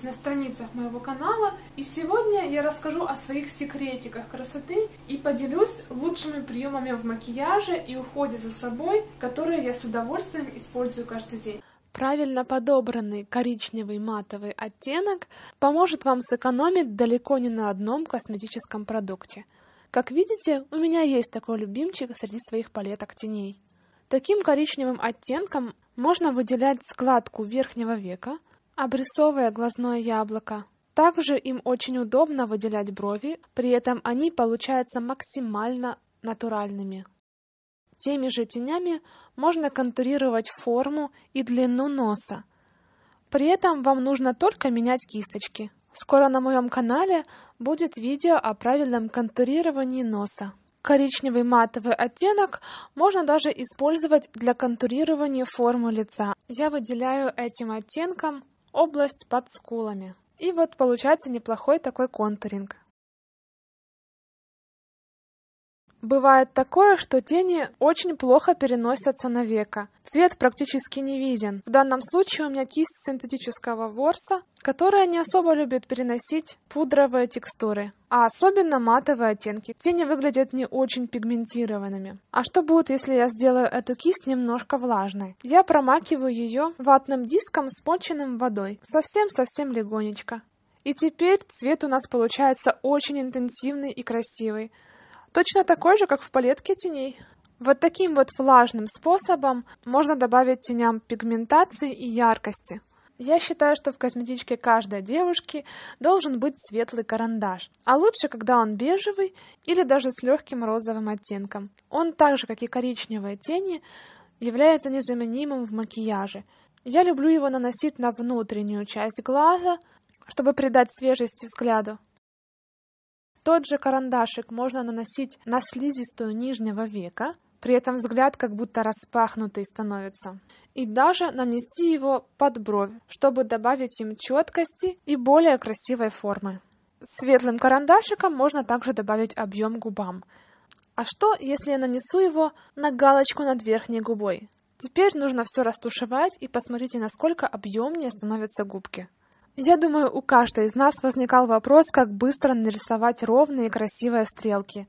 подписывайтесь на страницах моего канала. И сегодня я расскажу о своих секретиках красоты и поделюсь лучшими приемами в макияже и уходе за собой, которые я с удовольствием использую каждый день. Правильно подобранный коричневый матовый оттенок поможет вам сэкономить далеко не на одном косметическом продукте. Как видите, у меня есть такой любимчик среди своих палеток теней. Таким коричневым оттенком можно выделять складку верхнего века, обрисовывая глазное яблоко. Также им очень удобно выделять брови, при этом они получаются максимально натуральными. Теми же тенями можно контурировать форму и длину носа. При этом вам нужно только менять кисточки. Скоро на моем канале будет видео о правильном контурировании носа. Коричневый матовый оттенок можно даже использовать для контурирования формы лица. Я выделяю этим оттенком область под скулами. И вот получается неплохой такой контуринг. Бывает такое, что тени очень плохо переносятся на веко. Цвет практически не виден. В данном случае у меня кисть синтетического ворса, которая не особо любит переносить пудровые текстуры, а особенно матовые оттенки. Тени выглядят не очень пигментированными. А что будет, если я сделаю эту кисть немножко влажной? Я промакиваю ее ватным диском с смоченным водой. Совсем-совсем легонечко. И теперь цвет у нас получается очень интенсивный и красивый. Точно такой же, как в палетке теней. Вот таким вот влажным способом можно добавить теням пигментации и яркости. Я считаю, что в косметичке каждой девушки должен быть светлый карандаш. А лучше, когда он бежевый или даже с легким розовым оттенком. Он так же, как и коричневые тени, является незаменимым в макияже. Я люблю его наносить на внутреннюю часть глаза, чтобы придать свежести взгляду. Тот же карандашик можно наносить на слизистую нижнего века, при этом взгляд как будто распахнутый становится. И даже нанести его под бровь, чтобы добавить им четкости и более красивой формы. Светлым карандашиком можно также добавить объем губам. А что, если я нанесу его на галочку над верхней губой? Теперь нужно все растушевать и посмотрите, насколько объемнее становятся губки. Я думаю, у каждой из нас возникал вопрос, как быстро нарисовать ровные и красивые стрелки.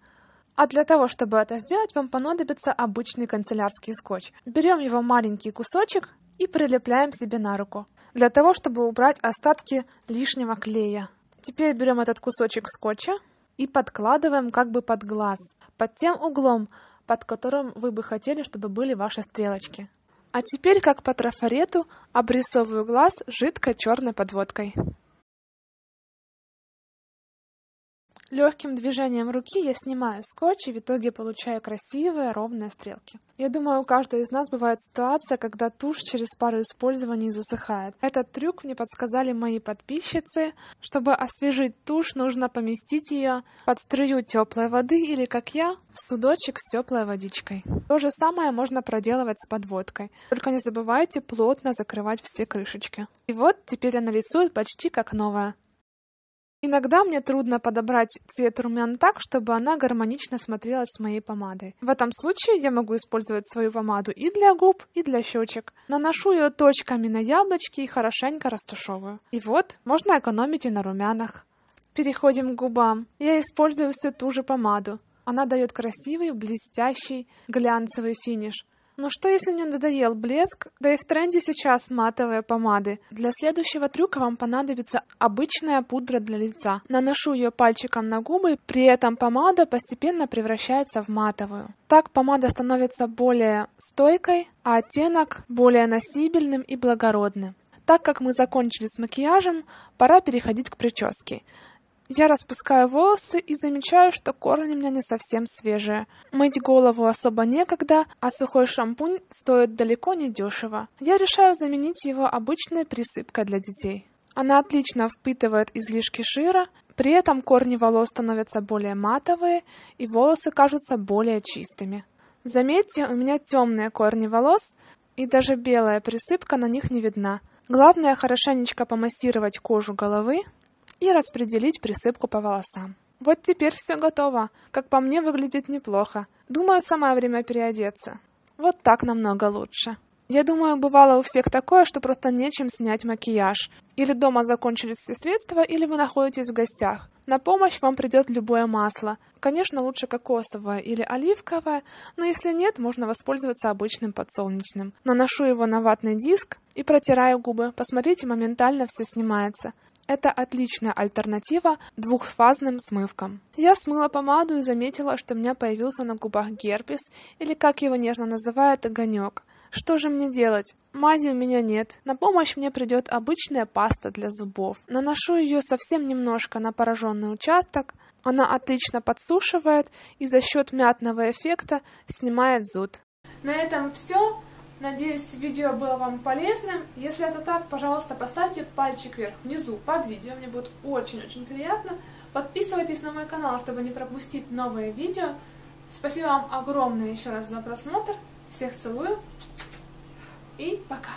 А для того, чтобы это сделать, вам понадобится обычный канцелярский скотч. Берем его маленький кусочек и прилепляем себе на руку, для того, чтобы убрать остатки лишнего клея. Теперь берем этот кусочек скотча и подкладываем как бы под глаз, под тем углом, под которым вы бы хотели, чтобы были ваши стрелочки. А теперь, как по трафарету, обрисовываю глаз жидко-черной подводкой. Легким движением руки я снимаю скотч и в итоге получаю красивые ровные стрелки. Я думаю, у каждой из нас бывает ситуация, когда тушь через пару использований засыхает. Этот трюк мне подсказали мои подписчицы. Чтобы освежить тушь, нужно поместить ее под струю теплой воды или, как я, в судочек с теплой водичкой. То же самое можно проделывать с подводкой. Только не забывайте плотно закрывать все крышечки. И вот теперь она рисует почти как новая. Иногда мне трудно подобрать цвет румян так, чтобы она гармонично смотрелась с моей помадой. В этом случае я могу использовать свою помаду и для губ, и для щечек. Наношу ее точками на яблочки и хорошенько растушевываю. И вот, можно экономить и на румянах. Переходим к губам. Я использую всю ту же помаду. Она дает красивый, блестящий, глянцевый финиш. Но что, если мне надоел блеск? Да и в тренде сейчас матовые помады. Для следующего трюка вам понадобится обычная пудра для лица. Наношу ее пальчиком на губы, при этом помада постепенно превращается в матовую. Так помада становится более стойкой, а оттенок более носибельным и благородным. Так как мы закончили с макияжем, пора переходить к прическе. Я распускаю волосы и замечаю, что корни у меня не совсем свежие. Мыть голову особо некогда, а сухой шампунь стоит далеко не дешево. Я решаю заменить его обычной присыпкой для детей. Она отлично впитывает излишки жира, при этом корни волос становятся более матовые и волосы кажутся более чистыми. Заметьте, у меня темные корни волос и даже белая присыпка на них не видна. Главное хорошенечко помассировать кожу головы и распределить присыпку по волосам. Вот теперь все готово. Как по мне, выглядит неплохо. Думаю, самое время переодеться. Вот так намного лучше. Я думаю, бывало у всех такое, что просто нечем снять макияж. Или дома закончились все средства, или вы находитесь в гостях. На помощь вам придет любое масло. Конечно, лучше кокосовое или оливковое, но если нет, можно воспользоваться обычным подсолнечным. Наношу его на ватный диск и протираю губы. Посмотрите, моментально все снимается. Это отличная альтернатива двухфазным смывкам. Я смыла помаду и заметила, что у меня появился на губах герпес, или, как его нежно называют, огонек. Что же мне делать? Мази у меня нет. На помощь мне придет обычная паста для зубов. Наношу ее совсем немножко на пораженный участок. Она отлично подсушивает и за счет мятного эффекта снимает зуд. На этом все. Надеюсь, видео было вам полезным. Если это так, пожалуйста, поставьте пальчик вверх внизу под видео. Мне будет очень-очень приятно. Подписывайтесь на мой канал, чтобы не пропустить новые видео. Спасибо вам огромное еще раз за просмотр. Всех целую и пока!